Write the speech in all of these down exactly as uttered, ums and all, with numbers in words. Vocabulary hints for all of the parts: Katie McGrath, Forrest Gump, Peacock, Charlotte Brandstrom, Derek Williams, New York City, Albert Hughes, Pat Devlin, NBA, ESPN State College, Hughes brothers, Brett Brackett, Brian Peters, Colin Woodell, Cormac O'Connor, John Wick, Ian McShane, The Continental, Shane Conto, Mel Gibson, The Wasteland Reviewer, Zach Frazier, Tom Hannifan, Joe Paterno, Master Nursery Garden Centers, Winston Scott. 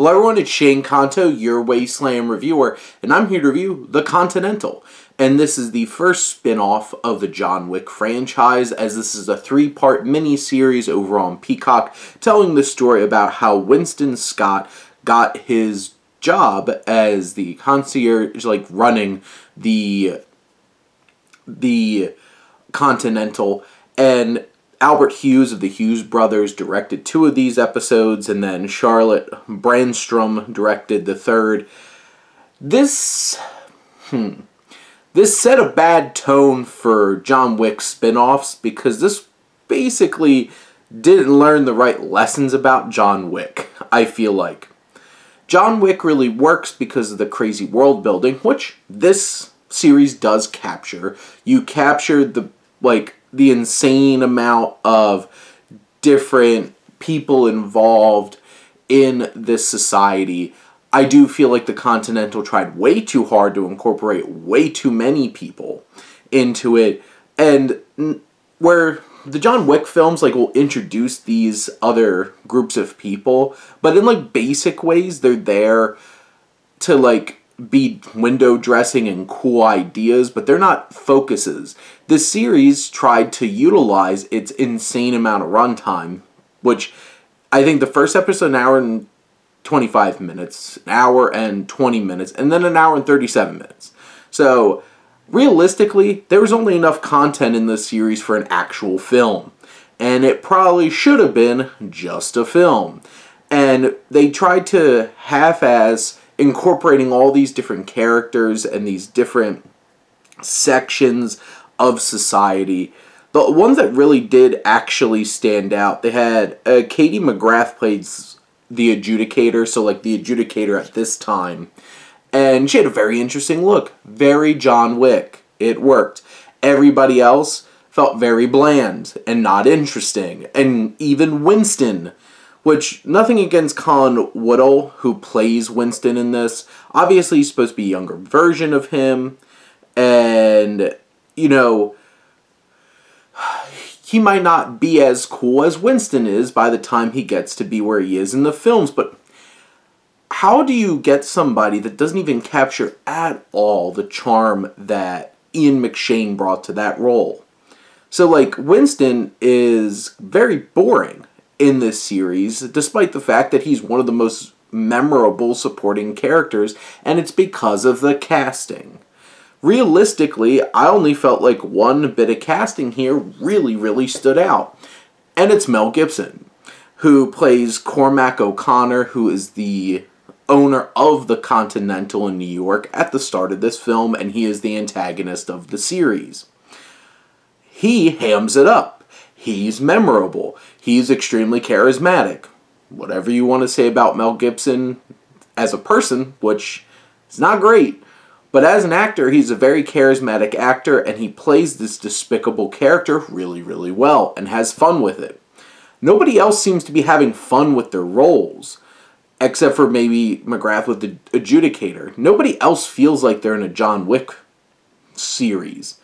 Hello everyone, it's Shane Conto, your Wasteland Reviewer, and I'm here to review The Continental. And this is the first spin-off of the John Wick franchise, as this is a three-part mini-series over on Peacock, telling the story about how Winston Scott got his job as the concierge, like running the, the Continental, and Albert Hughes of the Hughes brothers directed two of these episodes, and then Charlotte Brandstrom directed the third. This, hmm, this set a bad tone for John Wick spin-offs because this basically didn't learn the right lessons about John Wick, I feel like. John Wick really works because of the crazy world building, which this series does capture. You capture the, like, the insane amount of different people involved in this society. I do feel like the Continental tried way too hard to incorporate way too many people into it, and where the John Wick films like will introduce these other groups of people, but in like basic ways, they're there to like be window dressing and cool ideas, but they're not focuses. This series tried to utilize its insane amount of runtime, which I think the first episode, an hour and twenty-five minutes, an hour and twenty minutes, and then an hour and thirty-seven minutes. So realistically, there was only enough content in this series for an actual film, and it probably should have been just a film. And they tried to half-ass incorporating all these different characters and these different sections of society. The ones that really did actually stand out, they had uh, Katie McGrath played the adjudicator, so like the adjudicator at this time, and she had a very interesting look, very John Wick. It worked. Everybody else felt very bland and not interesting, and even Winston, which, nothing against Colin Woodell, who plays Winston in this. Obviously, he's supposed to be a younger version of him. And, you know, he might not be as cool as Winston is by the time he gets to be where he is in the films. But how do you get somebody that doesn't even capture at all the charm that Ian McShane brought to that role? So, like, Winston is very boring in this series, despite the fact that he's one of the most memorable supporting characters, and it's because of the casting. Realistically, I only felt like one bit of casting here really, really stood out, and it's Mel Gibson, who plays Cormac O'Connor, who is the owner of the Continental in New York at the start of this film, and he is the antagonist of the series. He hams it up. He's memorable. He's extremely charismatic. Whatever you want to say about Mel Gibson as a person, which is not great, but as an actor, he's a very charismatic actor, and he plays this despicable character really, really well and has fun with it. Nobody else seems to be having fun with their roles, except for maybe McGrath with the adjudicator. Nobody else feels like they're in a John Wick series.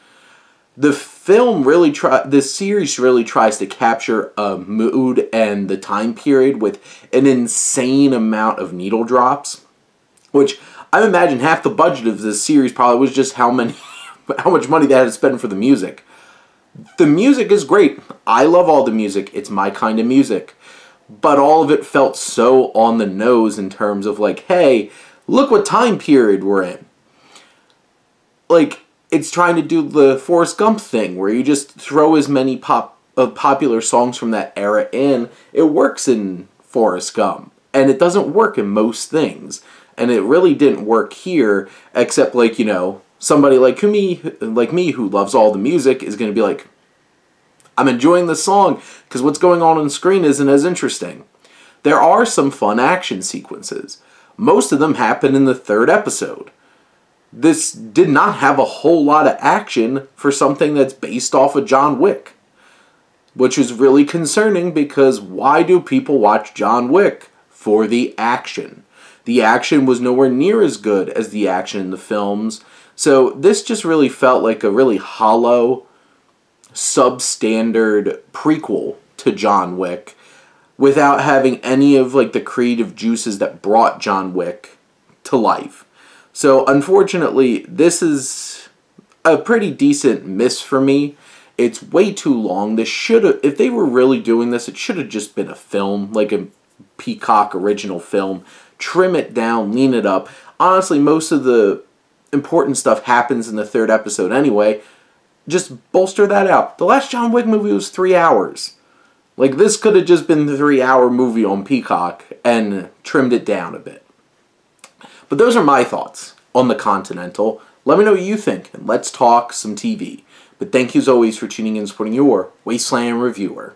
The film really try. The series really tries to capture a mood and the time period with an insane amount of needle drops, which I imagine half the budget of this series probably was just how many, how much money they had to spend for the music. The music is great. I love all the music. It's my kind of music, but all of it felt so on the nose in terms of like, hey, look what time period we're in. Like, it's trying to do the Forrest Gump thing, where you just throw as many pop uh, popular songs from that era in. It works in Forrest Gump, and it doesn't work in most things. And it really didn't work here, except like, you know, somebody like me, like me who loves all the music is going to be like, I'm enjoying this song because what's going on on screen isn't as interesting. There are some fun action sequences. Most of them happen in the third episode. This did not have a whole lot of action for something that's based off of John Wick, which is really concerning because why do people watch John Wick? For the action. The action was nowhere near as good as the action in the films, so this just really felt like a really hollow, substandard prequel to John Wick without having any of like the creative juices that brought John Wick to life. So unfortunately, this is a pretty decent miss for me. It's way too long. This should have, if they were really doing this, it should have just been a film, like a Peacock original film. Trim it down, lean it up. Honestly, most of the important stuff happens in the third episode anyway. Just bolster that out. The last John Wick movie was three hours. Like, this could have just been the three-hour movie on Peacock and trimmed it down a bit. But those are my thoughts on The Continental. Let me know what you think, and let's talk some T V. But thank you as always for tuning in and supporting your Wasteland Reviewer.